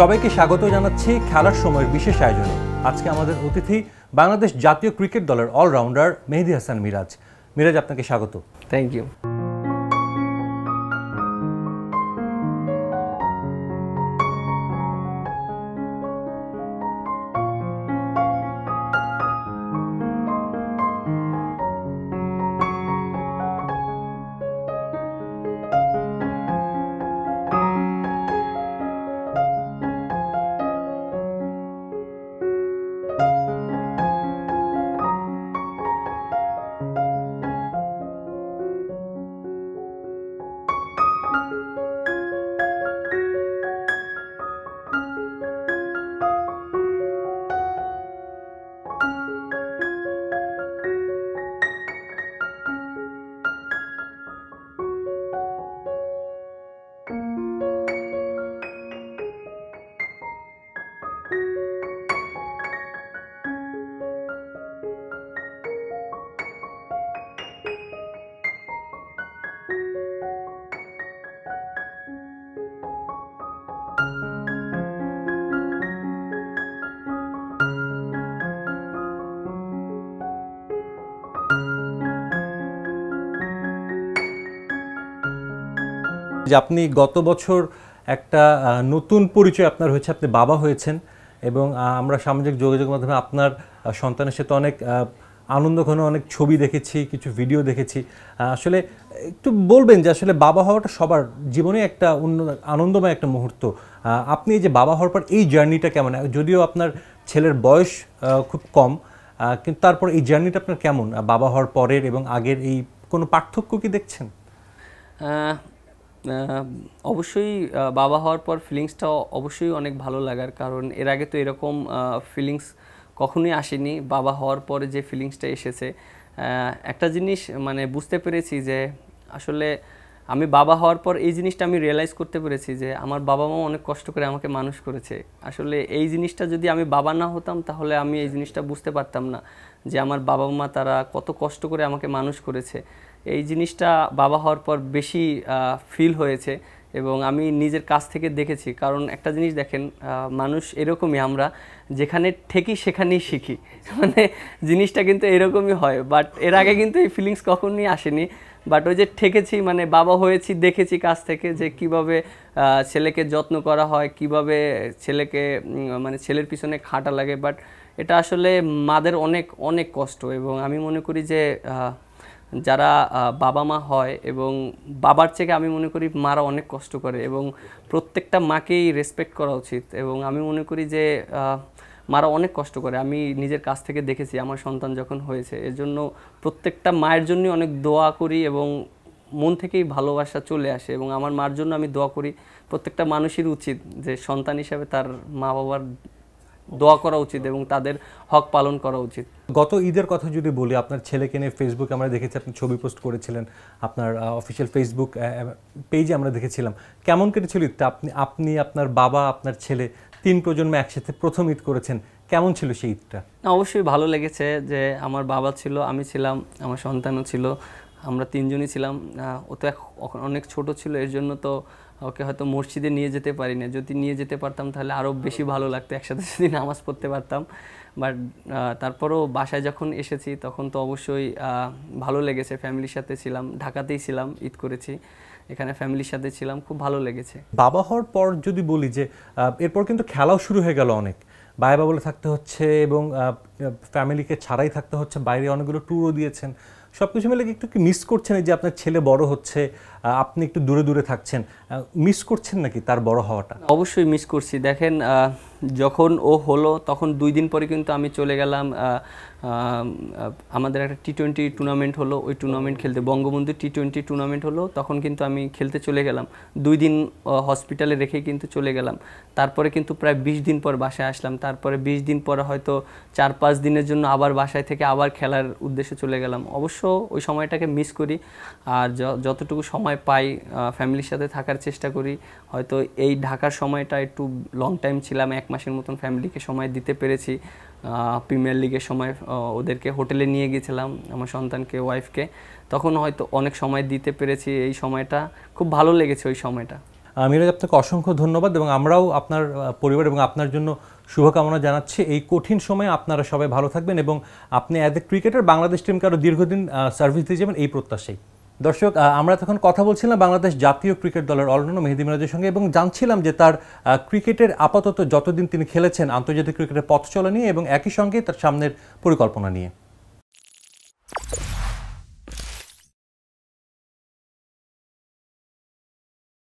সবাইকে স্বাগত জানাচ্ছি খেলার সময়ের বিশেষ আয়োজনে। আজকে আমাদের অতিথি বাংলাদেশ জাতীয় ক্রিকেট দলের অলরাউন্ডার মেহেদি হাসান মিরাজ। মিরাজ, আপনাকে স্বাগত। Thank you. যে আপনি গত বছর একটা নতুন পরিচয় আপনার হয়েছে, আপনি বাবা হয়েছেন এবং আমরা সামাজিক যোগাযোগ মাধ্যমে আপনার সন্তানের সাথে অনেক আনন্দঘন অনেক ছবি দেখেছি, কিছু ভিডিও দেখেছি। আসলে একটু বলবেন যে আসলে বাবা হওয়াটা সবার জীবনে একটা আনন্দময় একটা মুহূর্ত। আপনি এই যে বাবা হওয়ার পর এই জার্নিটা কেমন? যদিও আপনার ছেলের বয়স খুব কম, কিন্তু তারপর এই জার্নিটা আপনার কেমন? বাবা হওয়ার পরের এবং আগের এই কোনো পার্থক্য কি দেখছেন? অবশ্যই বাবা হওয়ার পর ফিলিংসটাও অবশ্যই অনেক ভালো লাগার, কারণ এর আগে তো এরকম ফিলিংস কখনোই আসেনি। বাবা হওয়ার পরে যে ফিলিংসটা এসেছে, একটা জিনিস মানে বুঝতে পেরেছি যে আসলে আমি বাবা হওয়ার পর এই জিনিসটা আমি রিয়েলাইজ করতে পেরেছি যে আমার বাবা মা অনেক কষ্ট করে আমাকে মানুষ করেছে। আসলে এই জিনিসটা যদি আমি বাবা না হতাম তাহলে আমি এই জিনিসটা বুঝতে পারতাম না যে আমার বাবা মা তারা কত কষ্ট করে আমাকে মানুষ করেছে। এই জিনিসটা বাবা হওয়ার পর বেশি ফিল হয়েছে এবং আমি নিজের কাছ থেকে দেখেছি। কারণ একটা জিনিস দেখেন, মানুষ এরকমই, আমরা যেখানে ঠেকি সেখানেই শিখি, মানে জিনিসটা কিন্তু এরকমই হয়। বাট এর আগে কিন্তু এই ফিলিংস কখনোই আসেনি। বাট ওই যে ঠেকেছি, মানে বাবা হয়েছি, দেখেছি কাছ থেকে যে কিভাবে ছেলেকে যত্ন করা হয়, কিভাবে ছেলেকে মানে ছেলের পিছনে খাটা লাগে। বাট এটা আসলে মাদের অনেক অনেক কষ্ট এবং আমি মনে করি যে যারা বাবা মা হয় এবং বাবার থেকে আমি মনে করি মারা অনেক কষ্ট করে এবং প্রত্যেকটা মাকেই রেসপেক্ট করা উচিত। এবং আমি মনে করি যে মারা অনেক কষ্ট করে, আমি নিজের কাছ থেকে দেখেছি আমার সন্তান যখন হয়েছে। এর জন্য প্রত্যেকটা মায়ের জন্য অনেক দোয়া করি এবং মন থেকেই ভালোবাসা চলে আসে এবং আমার মার জন্য আমি দোয়া করি। প্রত্যেকটা মানুষের উচিত যে সন্তান হিসাবে তার মা বাবার দোয়া করা উচিত এবং তাদের হক পালন করা উচিত। গত ঈদের কথা যদি বলি, আপনার ছেলেকে নিয়ে ফেসবুকে আমরা দেখেছি আপনি ছবি পোস্ট করেছিলেন, আপনার অফিসিয়াল ফেসবুক পেজে আমরা দেখেছিলাম। কেমন কেটেছিল ঈদটা? আপনি আপনার বাবা, আপনার ছেলে তিন প্রজন্মে একসাথে প্রথম ঈদ করেছেন। কেমন ছিল সেই ঈদটা? অবশ্যই ভালো লেগেছে যে আমার বাবা ছিল, আমি ছিলাম, আমার সন্তানও ছিল, আমরা তিনজনই ছিলাম। ও তো অনেক ছোট ছিল, এর জন্য তো ওকে হয়তো মসজিদে নিয়ে যেতে পারি না। যদি নিয়ে যেতে পারতাম তাহলে আরও বেশি ভালো লাগতো, একসাথে যদি নামাজ পড়তে পারতাম। বাট তারপরেও বাসায় যখন এসেছি তখন তো অবশ্যই ভালো লেগেছে। ফ্যামিলির সাথে ছিলাম, ঢাকাতেই ছিলাম, ঈদ করেছি, এখানে ফ্যামিলির সাথে ছিলাম, খুব ভালো লেগেছে। বাবা হওয়ার পর যদি বলি যে এরপর কিন্তু খেলাও শুরু হয়ে গেল, অনেক বাইরে বলে থাকতে হচ্ছে এবং ফ্যামিলিকে ছাড়াই থাকতে হচ্ছে, বাইরে অনেকগুলো ট্যুরও দিয়েছেন। সব কিছু মিলে একটু কি মিস করছেন যে আপনার ছেলে বড় হচ্ছে, আপনি একটু দূরে দূরে থাকছেন? মিস করছেন নাকি তার বড় হওয়াটা? অবশ্যই মিস করছি। দেখেন, যখন ও হলো তখন 2 দিন পরে কিন্তু আমি চলে গেলাম, আমাদের একটা T20 টুর্নামেন্ট হলো, ওই টুর্নামেন্ট খেলতে, বঙ্গবন্ধু T20 টুর্নামেন্ট হলো, তখন কিন্তু আমি খেলতে চলে গেলাম। 2 দিন হসপিটালে রেখে কিন্তু চলে গেলাম। তারপরে কিন্তু প্রায় 20 দিন পর বাসায় আসলাম। তারপরে 20 দিন পরে হয়তো 4-5 দিনের জন্য আবার বাসায় থেকে আবার খেলার উদ্দেশ্যে চলে গেলাম। অবশ্য ওই সময়টাকে মিস করি, আর যতটুকু সময় পাই ফ্যামিলির সাথে থাকার চেষ্টা করি। হয়তো এই ঢাকার সময়টা একটু লং টাইম ছিলাম, 1 মাসের মতন ফ্যামিলিকে সময় দিতে পেরেছি। প্রিমিয়ার লিগের সময় ওদেরকে হোটেলে নিয়ে গিয়েছিলাম, আমার সন্তানকে, ওয়াইফকে, তখন হয়তো অনেক সময় দিতে পেরেছি। এই সময়টা খুব ভালো লেগেছে। ওই সময়টা মিরাজ আপনাকে অসংখ্য ধন্যবাদ এবং আমরাও আপনার পরিবার এবং আপনার জন্য শুভকামনা জানাচ্ছি। এই কঠিন সময়ে আপনারা সবাই ভালো থাকবেন এবং আপনি অ্যাজ এ ক্রিকেটার বাংলাদেশ টিমকে আরও দীর্ঘদিন সার্ভিস দিয়ে যাবেন এই প্রত্যাশাই। দর্শক, আমরা তখন কথা বলছিলাম বাংলাদেশ জাতীয় ক্রিকেট দলের অলরাউন্ডার মেহেদি মিরাজের সঙ্গে এবং জানছিলাম যে তার ক্রিকেটের আপাতত যতদিন তিনি খেলেছেন আন্তর্জাতিক ক্রিকেটের পথ চলা নিয়ে এবং একই সঙ্গে তার সামনের পরিকল্পনা নিয়ে।